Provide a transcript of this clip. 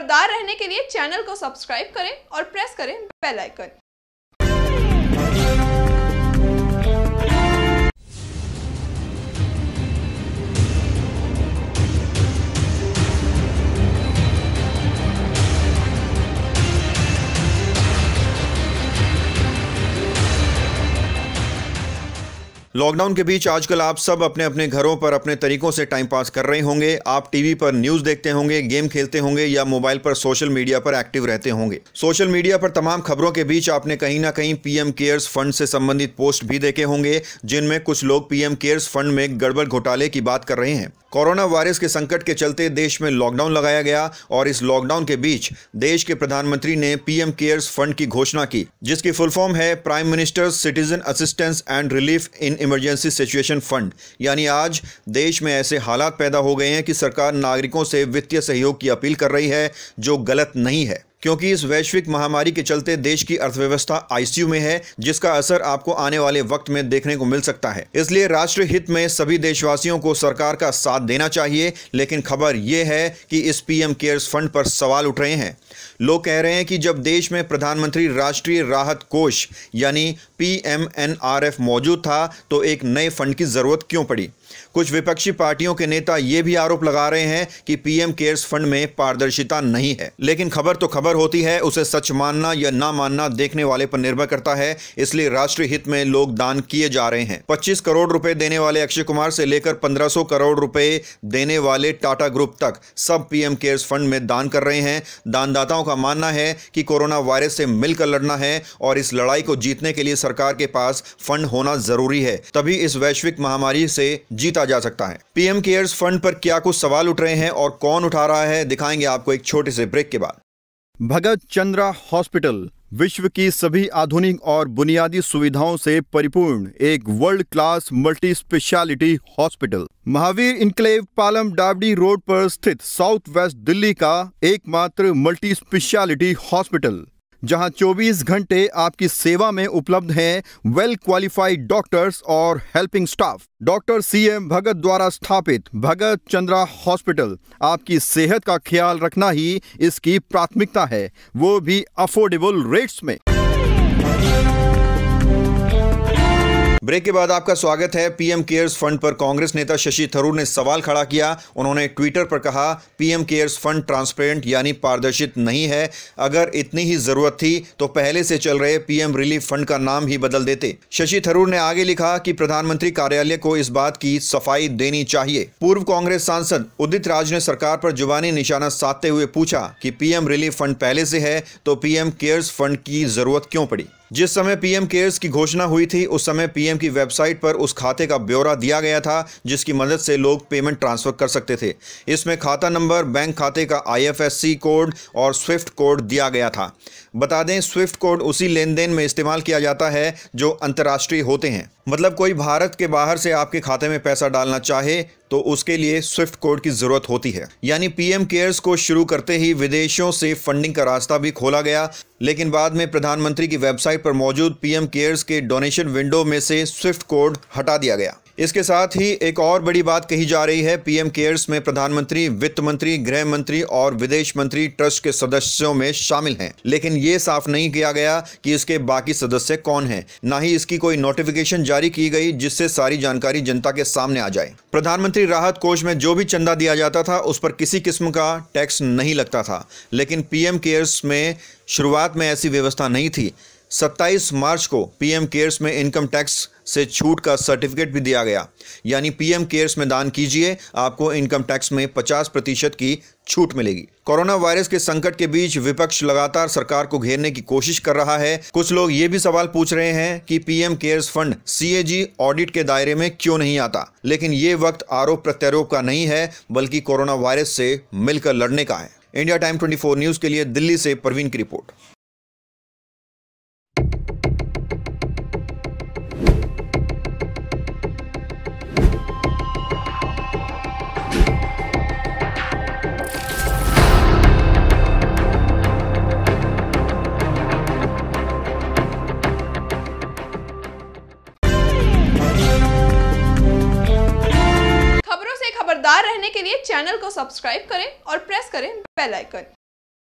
खबरदार रहने के लिए चैनल को सब्सक्राइब करें और प्रेस करें बेल आइकन। लॉकडाउन के बीच आजकल आप सब अपने अपने घरों पर अपने तरीकों से टाइम पास कर रहे होंगे। आप टीवी पर न्यूज़ देखते होंगे, गेम खेलते होंगे या मोबाइल पर सोशल मीडिया पर एक्टिव रहते होंगे। सोशल मीडिया पर तमाम खबरों के बीच आपने कहीं ना कहीं पीएम केयर्स फंड से संबंधित पोस्ट भी देखे होंगे, जिनमें कुछ लोग पीएम केयर्स फंड में गड़बड़ घोटाले की बात कर रहे हैं। कोरोना वायरस के संकट के चलते देश में लॉकडाउन लगाया गया और इस लॉकडाउन के बीच देश के प्रधानमंत्री ने पीएम केयर्स फंड की घोषणा की, जिसकी फुल फॉर्म है prime minister's citizen assistance and relief in emergency situation fund. यानी आज देश में ऐसे हालात पैदा हो गए हैं कि सरकार नागरिकों से वित्तीय सहयोग की अपील कर रही है, जो गलत नहीं है, क्योंकि इस वैश्विक महामारी के चलते देश की अर्थव्यवस्था आईसीयू में है, जिसका असर आपको आने वाले वक्त में देखने को मिल सकता है। इसलिए राष्ट्र हित में सभी देशवासियों को सरकार का साथ देना चाहिए। लेकिन खबर ये है कि इस पीएम केयर्स फंड पर सवाल उठ रहे हैं। लोग कह रहे हैं कि जब देश में प्रधानमंत्री राष्ट्रीय राहत कोष यानी PMNRF मौजूद था तो एक नए फंड की जरूरत क्यों पड़ी। कुछ विपक्षी पार्टियों के नेता ये भी आरोप लगा रहे हैं कि पीएम केयर्स फंड में पारदर्शिता नहीं है। लेकिन खबर तो खबर होती है, उसे सच मानना या ना मानना देखने वाले पर निर्भर करता है। इसलिए राष्ट्रीय हित में लोग दान किए जा रहे हैं। 25 करोड़ रुपए देने वाले अक्षय कुमार से लेकर 1500 करोड़ रुपए देने वाले टाटा ग्रुप तक सब पीएम केयर्स फंड में दान कर रहे हैं। दानदाताओं का मानना है कि कोरोना वायरस से मिलकर लड़ना है और इस लड़ाई को जीतने के लिए सरकार के पास फंड होना जरूरी है, तभी इस वैश्विक महामारी से जीता जा सकता है। पीएम केयर्स फंड पर क्या कुछ सवाल उठ रहे हैं और कौन उठा रहा है, दिखाएंगे आपको एक छोटे से ब्रेक के बाद। भगत चंद्रा हॉस्पिटल विश्व की सभी आधुनिक और बुनियादी सुविधाओं से परिपूर्ण एक world class multi speciality hospital. Mahavir enclave Palam Dabri road पर स्थित साउथ वेस्ट दिल्ली का एकमात्र मल्टी स्पेशलिटी हॉस्पिटल, जहां 24 घंटे आपकी सेवा में उपलब्ध हैं वेल क्वालिफाइड डॉक्टर्स और helping staff. Doctor CM Bhagat द्वारा स्थापित भगत चंद्रा हॉस्पिटल, आपकी सेहत का ख्याल रखना ही इसकी प्राथमिकता है, वो भी अफोर्डेबल रेट्स में। ब्रेक के बाद आपका स्वागत है। पीएम केयर्स फंड पर कांग्रेस नेता शशि थरूर ने सवाल खड़ा किया। उन्होंने ट्विटर पर कहा, पीएम केयर्स फंड ट्रांसपेरेंट यानी पारदर्शित नहीं है। अगर इतनी ही जरूरत थी तो पहले से चल रहे पीएम रिलीफ फंड का नाम ही बदल देते। शशि थरूर ने आगे लिखा कि प्रधानमंत्री कार्यालय को इस बात की सफाई देनी चाहिए। पूर्व कांग्रेस सांसद उदित राज ने सरकार पर जुबानी निशाना साधते हुए पूछा कि पीएम रिलीफ फंड पहले से है तो पीएम केयर्स फंड की जरूरत क्यों पड़ी। जिस समय पीएम केयर्स की घोषणा हुई थी उस समय पीएम की वेबसाइट पर उस खाते का ब्यौरा दिया गया था जिसकी मदद से लोग पेमेंट ट्रांसफर कर सकते थे। इसमें खाता नंबर, बैंक खाते का IFSC कोड और स्विफ्ट कोड दिया गया था। बता दें, स्विफ्ट कोड उसी लेन देन में इस्तेमाल किया जाता है जो अंतर्राष्ट्रीय होते हैं। मतलब कोई भारत के बाहर से आपके खाते में पैसा डालना चाहे तो उसके लिए स्विफ्ट कोड की जरूरत होती है। यानी पीएम केयर्स को शुरू करते ही विदेशों से फंडिंग का रास्ता भी खोला गया, लेकिन बाद में प्रधानमंत्री की वेबसाइट पर मौजूद पीएम केयर्स के डोनेशन विंडो में से स्विफ्ट कोड हटा दिया गया। इसके साथ ही एक और बड़ी बात कही जा रही है, पीएम केयर्स में प्रधानमंत्री, वित्त मंत्री, गृह मंत्री और विदेश मंत्री ट्रस्ट के सदस्यों में शामिल हैं। लेकिन ये साफ नहीं किया गया कि इसके बाकी सदस्य कौन हैं, ना ही इसकी कोई नोटिफिकेशन जारी की गई जिससे सारी जानकारी जनता के सामने आ जाए। प्रधानमंत्री राहत कोष में जो भी चंदा दिया जाता था उस पर किसी किस्म का टैक्स नहीं लगता था, लेकिन पीएम केयर्स में शुरुआत में ऐसी व्यवस्था नहीं थी। 27 मार्च को पीएम केयर्स में इनकम टैक्स से छूट का सर्टिफिकेट भी दिया गया। यानी पीएम केयर्स में दान कीजिए, आपको इनकम टैक्स में 50% की छूट मिलेगी। कोरोना वायरस के संकट के बीच विपक्ष लगातार सरकार को घेरने की कोशिश कर रहा है। कुछ लोग ये भी सवाल पूछ रहे हैं कि PM cares fund CAG audit के दायरे में क्यों नहीं आता। लेकिन ये वक्त आरोप प्रत्यारोप का नहीं है, बल्कि कोरोना वायरस से मिलकर लड़ने का है। इंडिया टाइम 24 न्यूज के लिए दिल्ली से प्रवीण की रिपोर्ट। खबरदार रहने के लिए चैनल को सब्सक्राइब करें और प्रेस करें बेल आइकन।